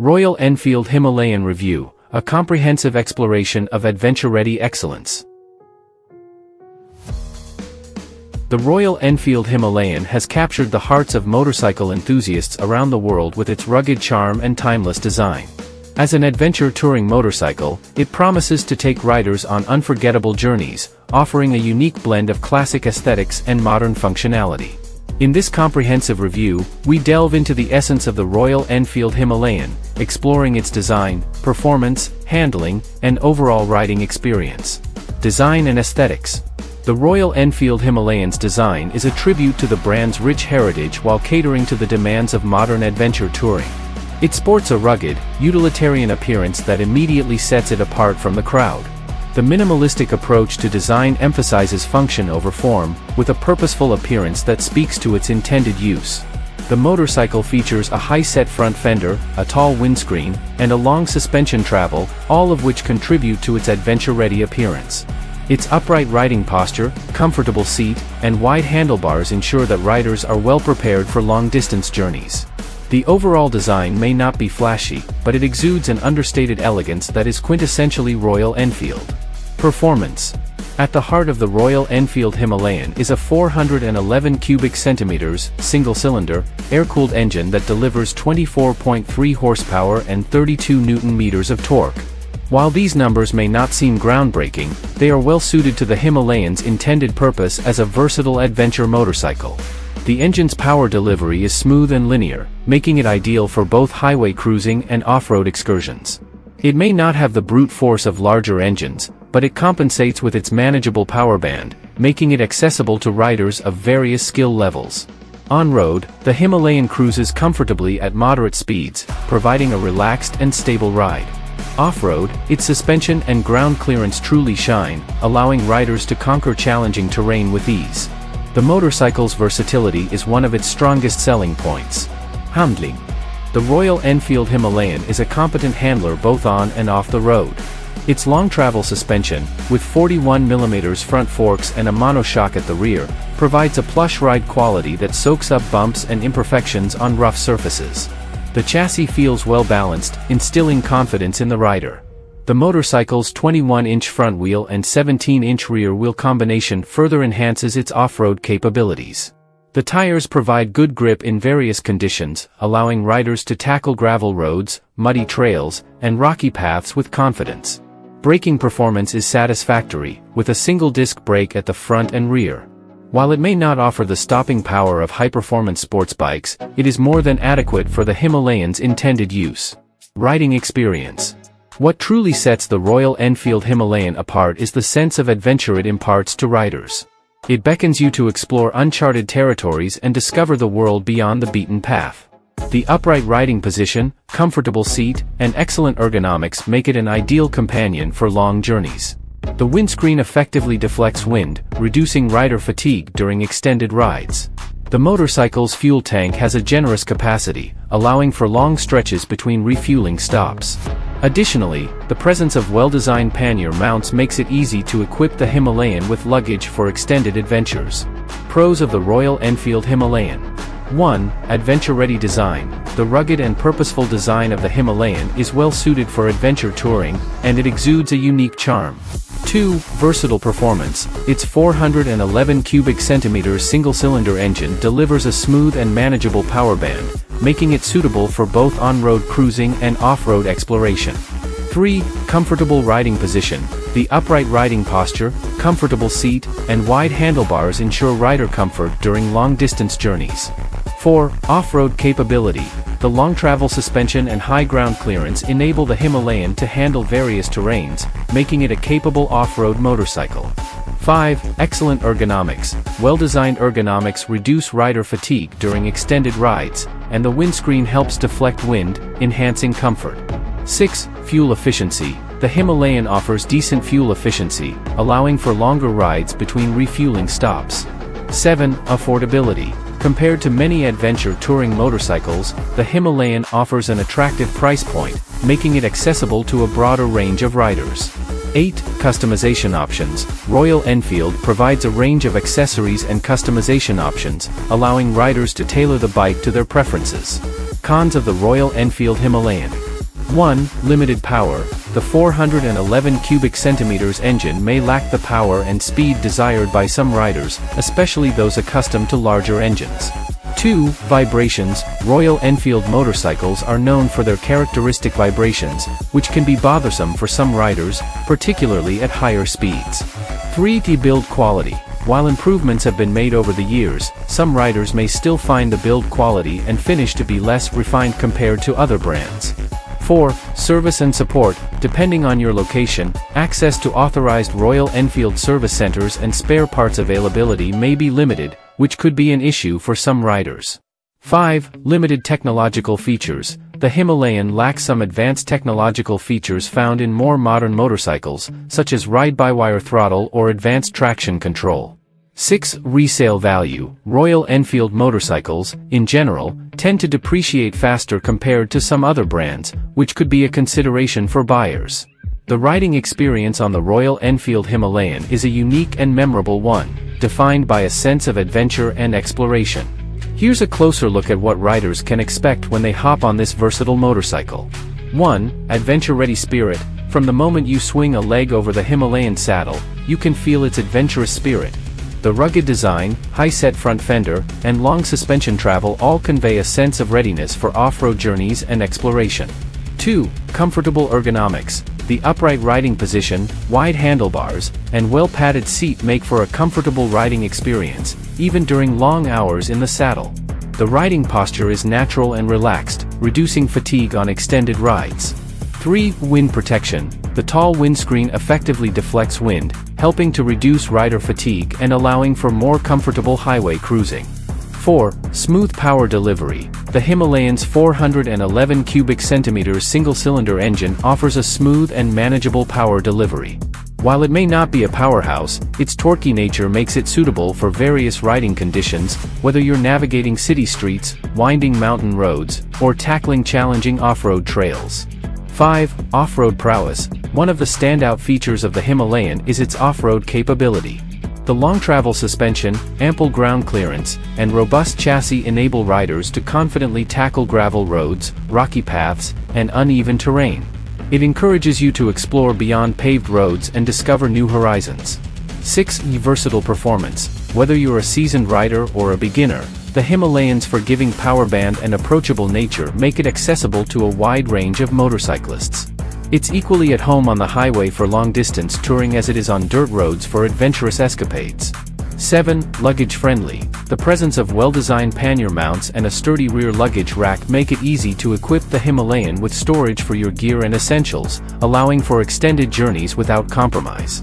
Royal Enfield Himalayan Review, a comprehensive exploration of adventure-ready excellence. The Royal Enfield Himalayan has captured the hearts of motorcycle enthusiasts around the world with its rugged charm and timeless design. As an adventure touring motorcycle, it promises to take riders on unforgettable journeys, offering a unique blend of classic aesthetics and modern functionality. In this comprehensive review, we delve into the essence of the Royal Enfield Himalayan, exploring its design, performance, handling, and overall riding experience. Design and aesthetics. The Royal Enfield Himalayan's design is a tribute to the brand's rich heritage while catering to the demands of modern adventure touring. It sports a rugged, utilitarian appearance that immediately sets it apart from the crowd. The minimalistic approach to design emphasizes function over form, with a purposeful appearance that speaks to its intended use. The motorcycle features a high-set front fender, a tall windscreen, and a long suspension travel, all of which contribute to its adventure-ready appearance. Its upright riding posture, comfortable seat, and wide handlebars ensure that riders are well prepared for long-distance journeys. The overall design may not be flashy, but it exudes an understated elegance that is quintessentially Royal Enfield. Performance. At the heart of the Royal Enfield Himalayan is a 411 cubic centimeters single-cylinder, air-cooled engine that delivers 24.3 horsepower and 32 newton-meters of torque. While these numbers may not seem groundbreaking, they are well-suited to the Himalayan's intended purpose as a versatile adventure motorcycle. The engine's power delivery is smooth and linear, making it ideal for both highway cruising and off-road excursions. It may not have the brute force of larger engines, but it compensates with its manageable power band, making it accessible to riders of various skill levels. On-road, the Himalayan cruises comfortably at moderate speeds, providing a relaxed and stable ride. Off-road, its suspension and ground clearance truly shine, allowing riders to conquer challenging terrain with ease. The motorcycle's versatility is one of its strongest selling points. Handling. The Royal Enfield Himalayan is a competent handler both on and off the road. Its long travel suspension, with 41 mm front forks and a monoshock at the rear, provides a plush ride quality that soaks up bumps and imperfections on rough surfaces. The chassis feels well balanced, instilling confidence in the rider. The motorcycle's 21-inch front wheel and 17-inch rear wheel combination further enhances its off-road capabilities. The tires provide good grip in various conditions, allowing riders to tackle gravel roads, muddy trails, and rocky paths with confidence. Braking performance is satisfactory, with a single disc brake at the front and rear. While it may not offer the stopping power of high-performance sports bikes, it is more than adequate for the Himalayan's intended use. Riding experience. What truly sets the Royal Enfield Himalayan apart is the sense of adventure it imparts to riders. It beckons you to explore uncharted territories and discover the world beyond the beaten path. The upright riding position, comfortable seat, and excellent ergonomics make it an ideal companion for long journeys. The windscreen effectively deflects wind, reducing rider fatigue during extended rides. The motorcycle's fuel tank has a generous capacity, allowing for long stretches between refueling stops. Additionally, the presence of well-designed pannier mounts makes it easy to equip the Himalayan with luggage for extended adventures. Pros of the Royal Enfield Himalayan. 1. Adventure-ready design. The rugged and purposeful design of the Himalayan is well-suited for adventure touring, and it exudes a unique charm. 2. Versatile performance. Its 411 cubic centimeters single-cylinder engine delivers a smooth and manageable power band, making it suitable for both on-road cruising and off-road exploration. 3. Comfortable riding position. The upright riding posture, comfortable seat, and wide handlebars ensure rider comfort during long-distance journeys. 4. Off-road capability. The long-travel suspension and high ground clearance enable the Himalayan to handle various terrains, making it a capable off-road motorcycle. 5. Excellent ergonomics. Well-designed ergonomics reduce rider fatigue during extended rides, and the windscreen helps deflect wind, enhancing comfort. 6. Fuel efficiency. The Himalayan offers decent fuel efficiency, allowing for longer rides between refueling stops. 7. Affordability. Compared to many adventure touring motorcycles, the Himalayan offers an attractive price point, making it accessible to a broader range of riders. 8. Customization options. Royal Enfield provides a range of accessories and customization options, allowing riders to tailor the bike to their preferences. Cons of the Royal Enfield Himalayan. 1. Limited power. The 411 cubic centimeters engine may lack the power and speed desired by some riders, especially those accustomed to larger engines. 2. Vibrations. Royal Enfield motorcycles are known for their characteristic vibrations, which can be bothersome for some riders, particularly at higher speeds. 3. Build quality. While improvements have been made over the years, some riders may still find the build quality and finish to be less refined compared to other brands. 4. Service and support. Depending on your location, access to authorized Royal Enfield service centers and spare parts availability may be limited, which could be an issue for some riders. 5. Limited technological features. The Himalayan lacks some advanced technological features found in more modern motorcycles, such as ride-by-wire throttle or advanced traction control. 6. Resale value. Royal Enfield motorcycles, in general, tend to depreciate faster compared to some other brands, which could be a consideration for buyers. The riding experience on the Royal Enfield Himalayan is a unique and memorable one, defined by a sense of adventure and exploration. Here's a closer look at what riders can expect when they hop on this versatile motorcycle. 1. Adventure-ready spirit. From the moment you swing a leg over the Himalayan saddle, you can feel its adventurous spirit. The rugged design, high-set front fender, and long suspension travel all convey a sense of readiness for off-road journeys and exploration. 2. Comfortable ergonomics. The upright riding position, wide handlebars, and well-padded seat make for a comfortable riding experience, even during long hours in the saddle. The riding posture is natural and relaxed, reducing fatigue on extended rides. 3. Wind protection. The tall windscreen effectively deflects wind, helping to reduce rider fatigue and allowing for more comfortable highway cruising. 4. Smooth power delivery. The Himalayan's 411 cubic centimeters single-cylinder engine offers a smooth and manageable power delivery. While it may not be a powerhouse, its torquey nature makes it suitable for various riding conditions, whether you're navigating city streets, winding mountain roads, or tackling challenging off-road trails. 5. Off-road prowess. One of the standout features of the Himalayan is its off-road capability. The long travel suspension, ample ground clearance, and robust chassis enable riders to confidently tackle gravel roads, rocky paths, and uneven terrain. It encourages you to explore beyond paved roads and discover new horizons. 6. Versatile performance. Whether you're a seasoned rider or a beginner, the Himalayan's forgiving power band and approachable nature make it accessible to a wide range of motorcyclists. It's equally at home on the highway for long-distance touring as it is on dirt roads for adventurous escapades. 7. Luggage-friendly. The presence of well-designed pannier mounts and a sturdy rear luggage rack make it easy to equip the Himalayan with storage for your gear and essentials, allowing for extended journeys without compromise.